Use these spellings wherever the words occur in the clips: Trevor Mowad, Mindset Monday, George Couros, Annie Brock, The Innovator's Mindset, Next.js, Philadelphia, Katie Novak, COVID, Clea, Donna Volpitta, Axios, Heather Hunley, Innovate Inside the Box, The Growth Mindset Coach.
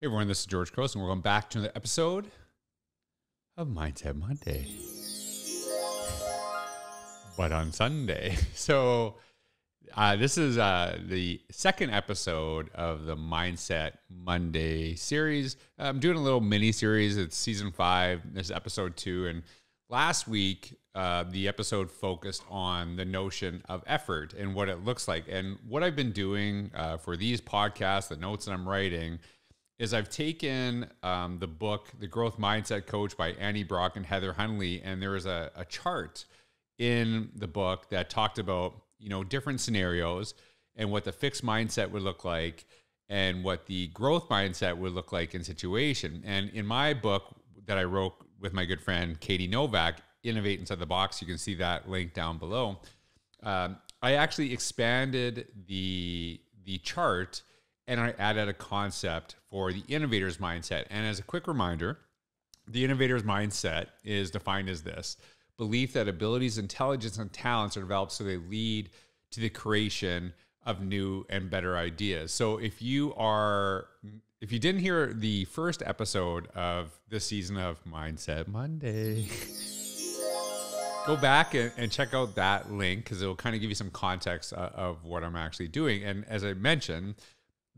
Hey everyone, this is George Couros, and we're going back to another episode of Mindset Monday, but on Sunday. So this is the second episode of the Mindset Monday series. I'm doing a little mini series. It's season 5. This is episode 2. And last week, the episode focused on the notion of effort and what it looks like. And what I've been doing for these podcasts, the notes that I'm writing, is I've taken the book, The Growth Mindset Coach by Annie Brock and Heather Hunley, and there was a chart in the book that talked about, you know, different scenarios and what the fixed mindset would look like and what the growth mindset would look like in situation. And in my book that I wrote with my good friend Katie Novak, Innovate Inside the Box, you can see that link down below. I actually expanded the chart, and I added a concept for the innovator's mindset. And as a quick reminder, the innovator's mindset is defined as this: belief that abilities, intelligence, and talents are developed so they lead to the creation of new and better ideas. So if you didn't hear the first episode of this season of Mindset Monday, go back and check out that link, because it'll kind of give you some context of what I'm actually doing. And as I mentioned,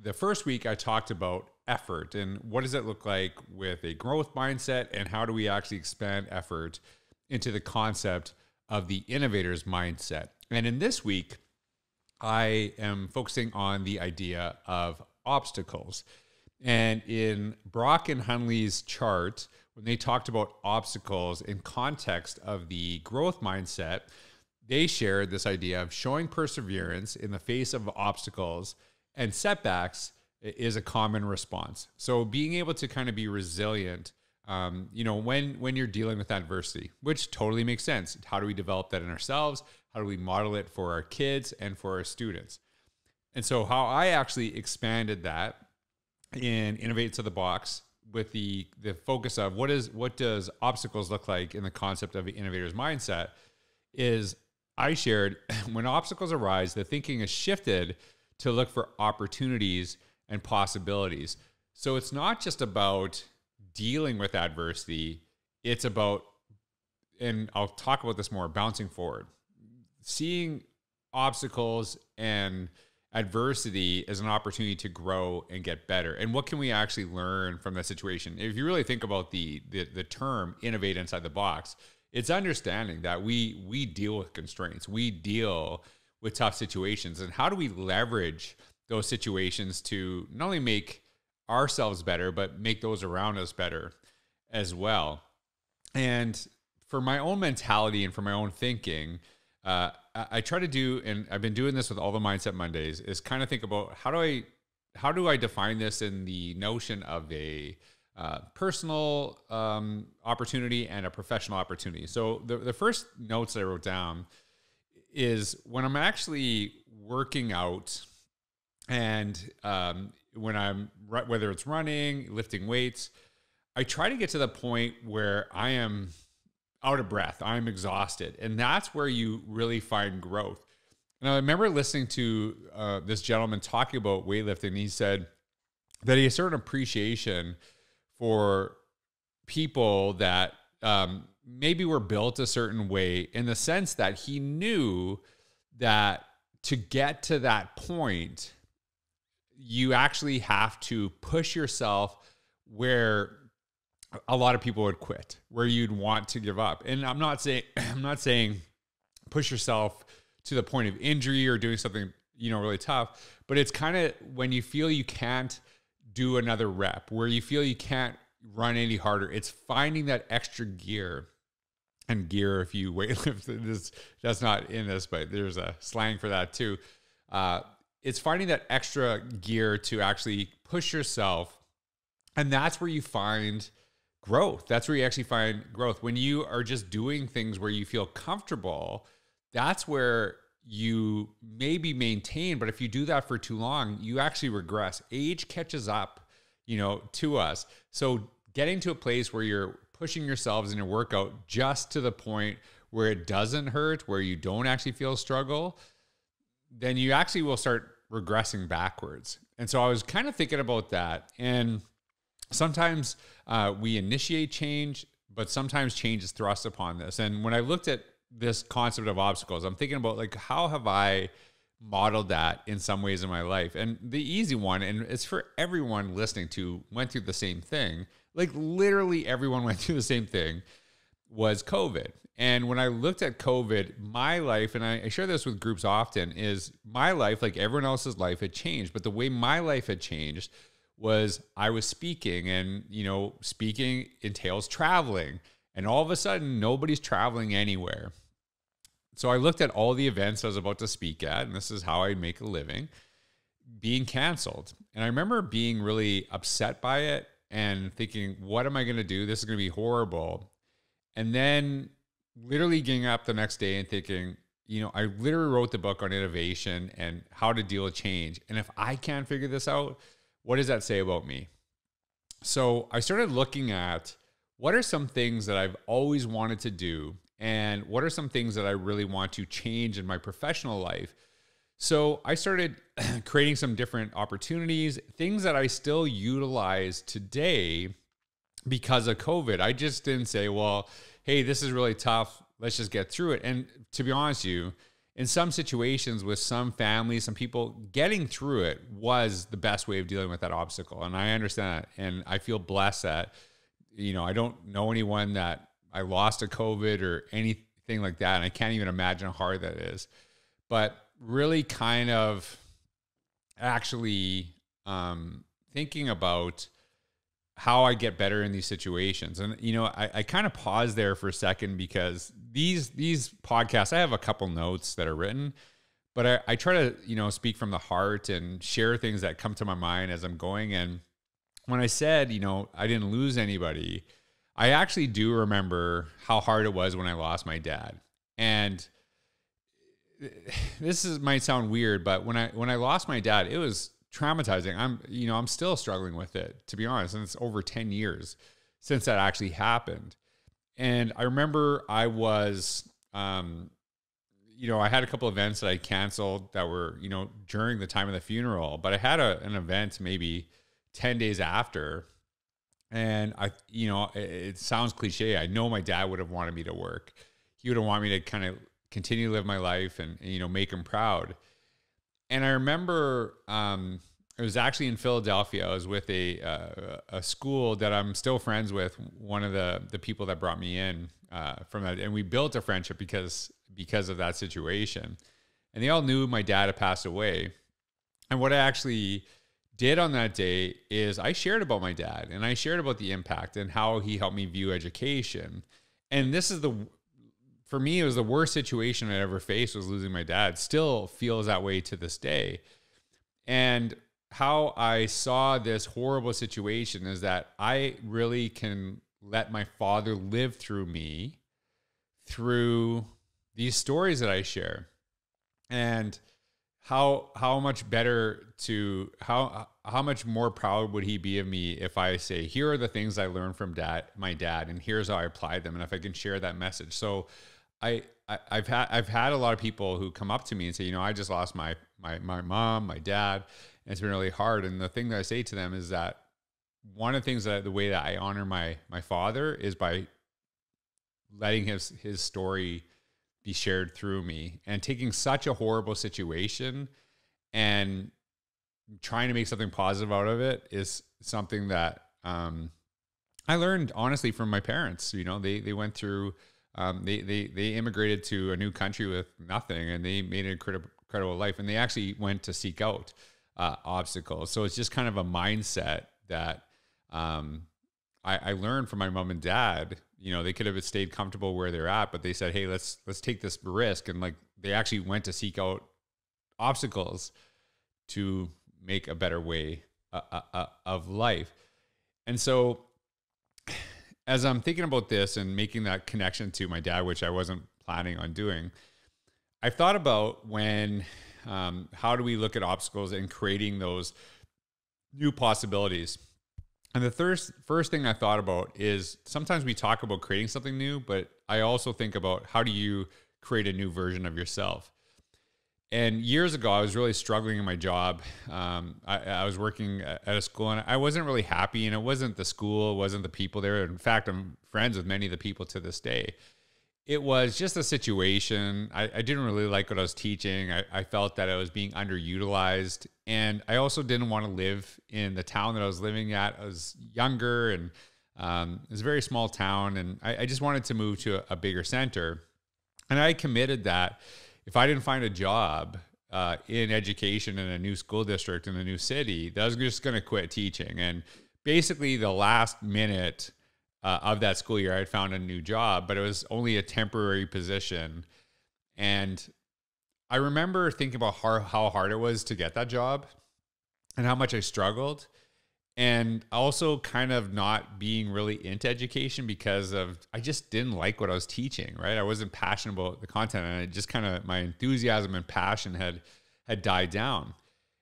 the first week I talked about effort and what does it look like with a growth mindset, and how do we actually expand effort into the concept of the innovator's mindset. And in this week, I am focusing on the idea of obstacles. And in Brock and Hunley's chart, when they talked about obstacles in context of the growth mindset, they shared this idea of showing perseverance in the face of obstacles and setbacks is a common response. So being able to kind of be resilient, you know, when you're dealing with adversity, which totally makes sense. How do we develop that in ourselves? How do we model it for our kids and for our students? And so how I actually expanded that in Innovate Inside the Box with the focus of what does obstacles look like in the concept of the innovator's mindset is I shared, when obstacles arise, the thinking is shifted to look for opportunities and possibilities. So it's not just about dealing with adversity, it's about, and I'll talk about this more, bouncing forward. Seeing obstacles and adversity as an opportunity to grow and get better. And what can we actually learn from that situation? If you really think about the term innovate inside the box, it's understanding that we deal with constraints, we deal with tough situations, and how do we leverage those situations to not only make ourselves better, but make those around us better as well. And for my own mentality and for my own thinking, I try to do, and I've been doing this with all the Mindset Mondays, is kind of think about how do I define this in the notion of a personal opportunity and a professional opportunity. So the first notes that I wrote down is when I'm actually working out, and when I'm, whether it's running, lifting weights, I try to get to the point where I am out of breath, I'm exhausted. And that's where you really find growth. And I remember listening to this gentleman talking about weightlifting, and he said that he has a certain appreciation for people that, maybe we're built a certain way, in the sense that he knew that to get to that point, you actually have to push yourself where a lot of people would quit, where you'd want to give up. And I'm not saying push yourself to the point of injury or doing something, you know, really tough, but it's kind of when you feel you can't do another rep, where you feel you can't run any harder. It's finding that extra gear. And gear, if you weightlift, this, that's not in this, but there's a slang for that too. It's finding that extra gear to actually push yourself. And that's where you find growth. That's where you actually find growth. When you are just doing things where you feel comfortable, that's where you maybe maintain. But if you do that for too long, you actually regress. Age catches up, you know, to us. So getting to a place where you're pushing yourselves in your workout just to the point where it doesn't hurt, where you don't actually feel struggle, then you actually will start regressing backwards. And so I was kind of thinking about that. And sometimes we initiate change, but sometimes change is thrust upon us. And when I looked at this concept of obstacles, I'm thinking about, like, how have I modeled that in some ways in my life? And the easy one, and it's for everyone listening to went through the same thing, like literally everyone went through the same thing, was COVID. And when I looked at COVID, my life, and I share this with groups often, is my life, like everyone else's life, had changed. But the way my life had changed was I was speaking, and, you know, speaking entails traveling. And all of a sudden, nobody's traveling anywhere. So I looked at all the events I was about to speak at, and this is how I make a living, being canceled. And I remember being really upset by it and thinking, what am I going to do? This is going to be horrible. And then literally getting up the next day and thinking, you know, I literally wrote the book on innovation and how to deal with change. And if I can't figure this out, what does that say about me? So I started looking at what are some things that I've always wanted to do, and what are some things that I really want to change in my professional life. So I started creating some different opportunities, things that I still utilize today because of COVID. I just didn't say, well, hey, this is really tough, let's just get through it. And to be honest with you, in some situations with some families, some people, getting through it was the best way of dealing with that obstacle. And I understand that. And I feel blessed that, you know, I don't know anyone that I lost to COVID or anything like that. And I can't even imagine how hard that is. But really kind of actually thinking about how I get better in these situations. And, you know, I kind of pause there for a second, because these podcasts, I have a couple notes that are written, but I try to, you know, speak from the heart and share things that come to my mind as I'm going. And when I said, you know, I didn't lose anybody, I actually do remember how hard it was when I lost my dad. And this might sound weird, but when I lost my dad, it was traumatizing. I'm still struggling with it, to be honest. And it's over 10 years since that actually happened. And I remember I was, you know, I had a couple events that I canceled that were, you know, during the time of the funeral, but I had an event maybe 10 days after. And I, you know, it sounds cliche. I know my dad would have wanted me to work. He would have wanted me to kind of continue to live my life and, you know, make him proud. And I remember it was actually in Philadelphia. I was with a school that I'm still friends with, one of the people that brought me in from that. And we built a friendship because of that situation. And they all knew my dad had passed away. And what I actually did on that day is I shared about my dad, and I shared about the impact and how he helped me view education. And this is for me, it was the worst situation I'd ever faced, was losing my dad. Still feels that way to this day. And how I saw this horrible situation is that I really can let my father live through me through these stories that I share. And how much more proud would he be of me if I say, here are the things I learned from my dad, and here's how I applied them, and if I can share that message. So I've had a lot of people who come up to me and say, you know, I just lost my mom, my dad, and it's been really hard. And the thing that I say to them is that one of the things that the way that I honor my father is by letting his story be shared through me, and taking such a horrible situation and trying to make something positive out of it is something that I learned honestly from my parents. You know, they went through they immigrated to a new country with nothing, and they made an incredible life, and they actually went to seek out obstacles. So it's just kind of a mindset that I learned from my mom and dad. You know, they could have stayed comfortable where they're at, but they said, hey, let's take this risk. And like, they actually went to seek out obstacles to make a better way of life. And so as I'm thinking about this and making that connection to my dad, which I wasn't planning on doing, I've thought about how do we look at obstacles and creating those new possibilities. And the first thing I thought about is sometimes we talk about creating something new, but I also think about how do you create a new version of yourself? And years ago, I was really struggling in my job. I was working at a school, and I wasn't really happy. And it wasn't the school, it wasn't the people there. In fact, I'm friends with many of the people to this day. It was just a situation. I didn't really like what I was teaching. I felt that I was being underutilized. And I also didn't want to live in the town that I was living at. I was younger, and it was a very small town. And I just wanted to move to a bigger center. And I committed that if I didn't find a job in education in a new school district in a new city, that I was just going to quit teaching. And basically the last minute of that school year, I had found a new job, but it was only a temporary position. And I remember thinking about how hard it was to get that job and how much I struggled. And also kind of not being really into education because of, I just didn't like what I was teaching, right? I wasn't passionate about the content, and it just kind of, my enthusiasm and passion had died down.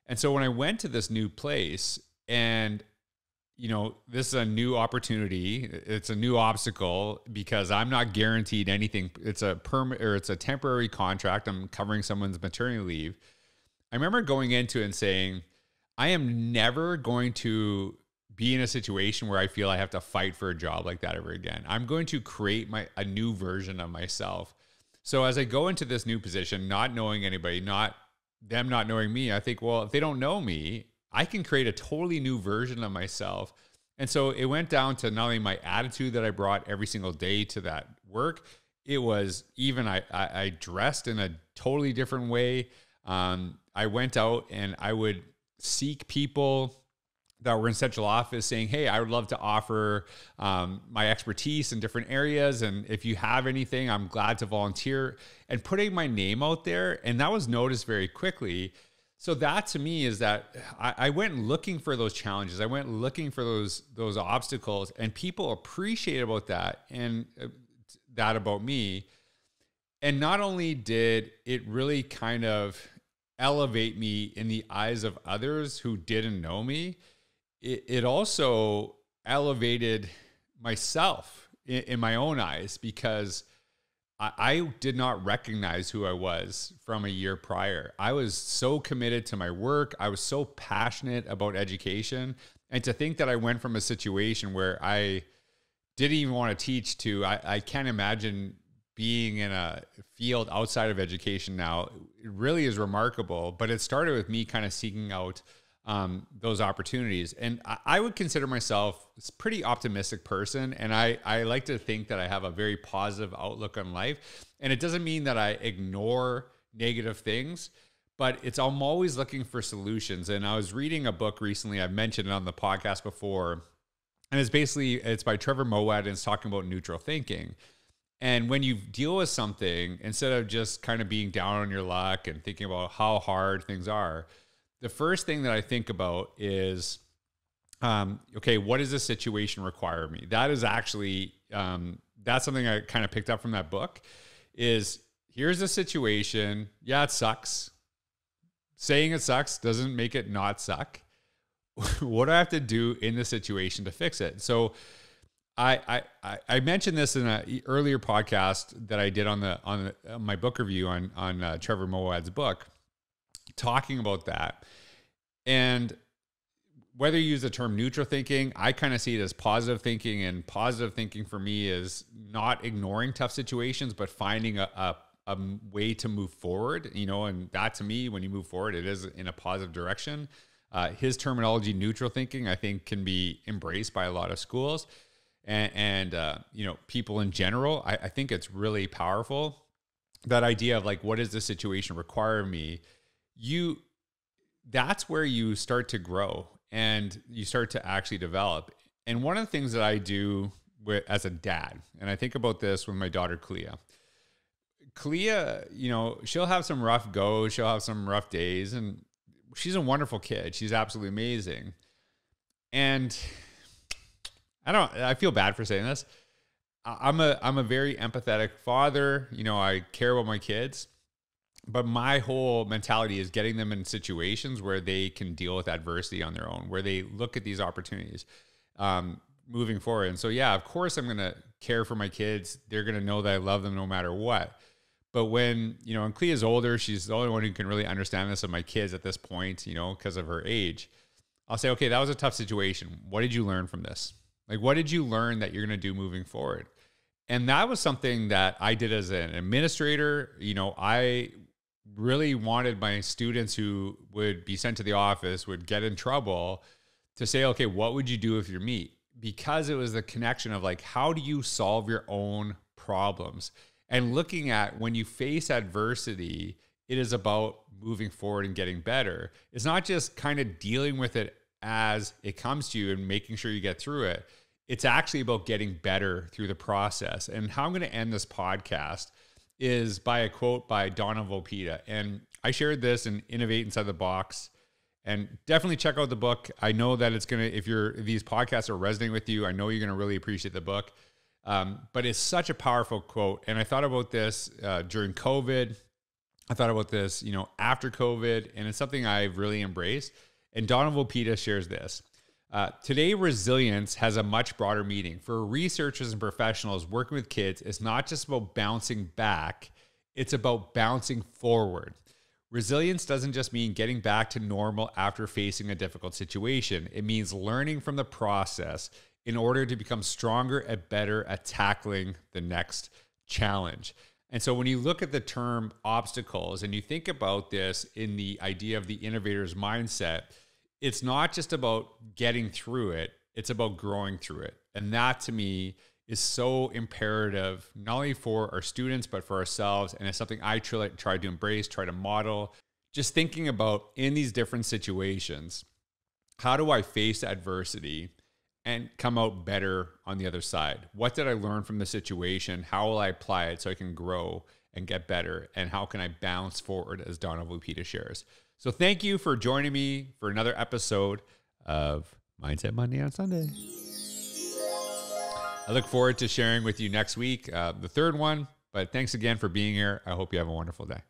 And so when I went to this new place, and you know, this is a new opportunity, it's a new obstacle because I'm not guaranteed anything. It's a permanent, or it's a temporary contract. I'm covering someone's maternity leave. I remember going into it and saying, I am never going to be in a situation where I feel I have to fight for a job like that ever again. I'm going to create a new version of myself. So as I go into this new position, not knowing anybody, not knowing me, I think, well, if they don't know me, I can create a totally new version of myself. And so it went down to not only my attitude that I brought every single day to that work, it was even I dressed in a totally different way. I went out and I would seek people that were in central office saying, hey, I would love to offer my expertise in different areas. And if you have anything, I'm glad to volunteer, and putting my name out there. And that was noticed very quickly. So that to me is that I went looking for those challenges. I went looking for those obstacles, and people appreciate about that and that about me. And not only did it really kind of elevate me in the eyes of others who didn't know me, it also elevated myself in my own eyes, because I did not recognize who I was from a year prior. I was so committed to my work. I was so passionate about education. And to think that I went from a situation where I didn't even want to teach to, I can't imagine being in a field outside of education now, it really is remarkable. But it started with me kind of seeking out those opportunities. And I would consider myself a pretty optimistic person. And I like to think that I have a very positive outlook on life. And it doesn't mean that I ignore negative things, but I'm always looking for solutions. And I was reading a book recently, I've mentioned it on the podcast before, and it's by Trevor Mowad, and it's talking about neutral thinking. And when you deal with something, instead of just kind of being down on your luck and thinking about how hard things are, the first thing that I think about is, okay, what does this situation require of me? That is actually, that's something I kind of picked up from that book, is here's the situation. Yeah, it sucks. Saying it sucks doesn't make it not suck. What do I have to do in the situation to fix it? So I mentioned this in an earlier podcast that I did on my book review on Trevor Moad's book, talking about that. And whether you use the term neutral thinking, I kind of see it as positive thinking. And positive thinking for me is not ignoring tough situations, but finding a way to move forward, you know. And that to me, when you move forward, it is in a positive direction. His terminology, neutral thinking, I think can be embraced by a lot of schools. And you know, people in general, I think it's really powerful, that idea of like, what does the situation require of me? That's where you start to grow and you start to actually develop. And one of the things that I do as a dad, and I think about this with my daughter, Clea, you know, she'll have some rough goes, she'll have some rough days, and she's a wonderful kid. She's absolutely amazing. And I feel bad for saying this. I'm a very empathetic father. You know, I care about my kids, but my whole mentality is getting them in situations where they can deal with adversity on their own, where they look at these opportunities moving forward. And so, yeah, of course I'm going to care for my kids. They're going to know that I love them no matter what. But when, you know, and Clea's older, she's the only one who can really understand this of my kids at this point, you know, because of her age, I'll say, okay, that was a tough situation. What did you learn from this? Like, what did you learn that you're going to do moving forward? And that was something that I did as an administrator. You know, I really wanted my students who would be sent to the office, would get in trouble, to say, okay, what would you do if you're me? Because it was the connection of like, how do you solve your own problems? And looking at when you face adversity, it is about moving forward and getting better. It's not just kind of dealing with it as it comes to you and making sure you get through it. It's actually about getting better through the process. And how I'm going to end this podcast is by a quote by Donna Volpitta. And I shared this in Innovate Inside the Box. And definitely check out the book. I know that it's going to, if these podcasts are resonating with you, I know you're going to really appreciate the book. But it's such a powerful quote. And I thought about this during COVID. I thought about this, you know, after COVID. And it's something I've really embraced. And Donna Volpitta shares this. Today, resilience has a much broader meaning. For researchers and professionals working with kids, it's not just about bouncing back. It's about bouncing forward. Resilience doesn't just mean getting back to normal after facing a difficult situation. It means learning from the process in order to become stronger and better at tackling the next challenge. And so when you look at the term obstacles and you think about this in the idea of the innovator's mindset, it's not just about getting through it, it's about growing through it. And that to me is so imperative, not only for our students, but for ourselves. And it's something I try to embrace, try to model. Just thinking about in these different situations, how do I face adversity and come out better on the other side? What did I learn from the situation? How will I apply it so I can grow and get better? And how can I bounce forward, as Donna Volpitta shares? So thank you for joining me for another episode of Mindset Monday on Sunday. I look forward to sharing with you next week, the third one. But thanks again for being here. I hope you have a wonderful day.